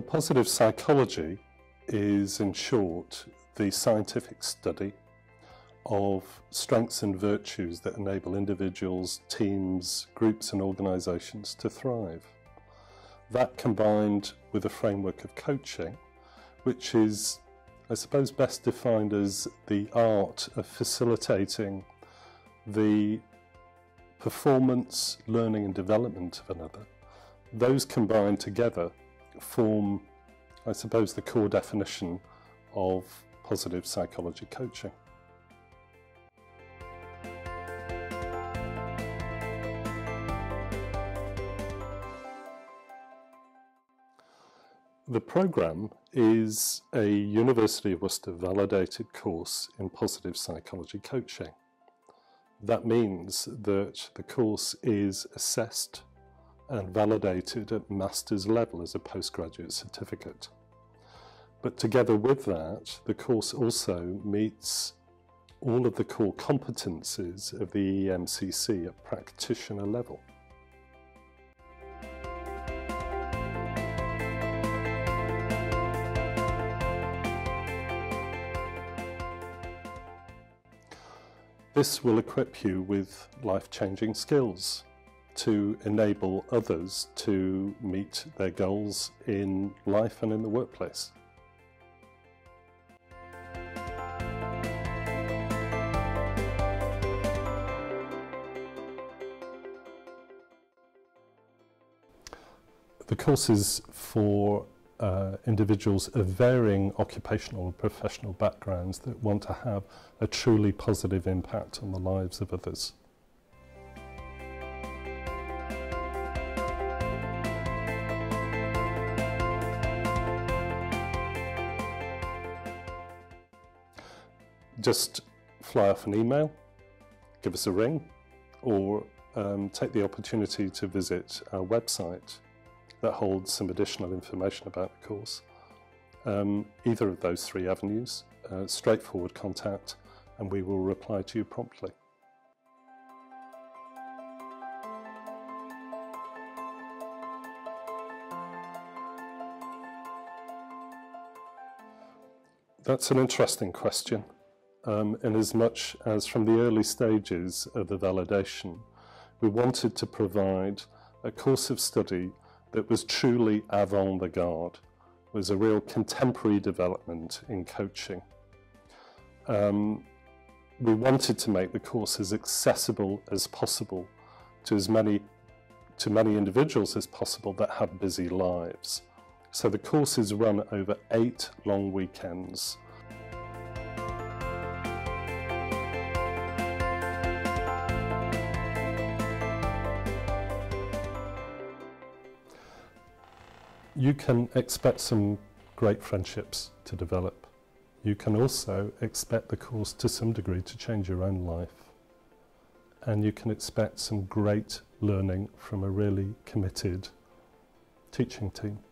The positive psychology is, in short, the scientific study of strengths and virtues that enable individuals, teams, groups and organisations to thrive. That combined with a framework of coaching, which is, I suppose, best defined as the art of facilitating the performance, learning and development of another. Those combined together form, I suppose, the core definition of positive psychology coaching. The programme is a University of Worcester validated course in positive psychology coaching. That means that the course is assessed and validated at master's level as a postgraduate certificate. But together with that, the course also meets all of the core competencies of the EMCC at practitioner level. This will equip you with life-changing skills to enable others to meet their goals in life and in the workplace. The courses for individuals of varying occupational and professional backgrounds that want to have a truly positive impact on the lives of others. Just fly off an email, give us a ring, or take the opportunity to visit our website that holds some additional information about the course. Either of those three avenues, straightforward contact, and we will reply to you promptly. That's an interesting question, in as much as from the early stages of the validation, we wanted to provide a course of study that was truly avant-garde, was a real contemporary development in coaching. We wanted to make the course as accessible as possible to many individuals as possible that have busy lives. So the course is run over 8 long weekends. You can expect some great friendships to develop. You can also expect the course to some degree to change your own life. And you can expect some great learning from a really committed teaching team.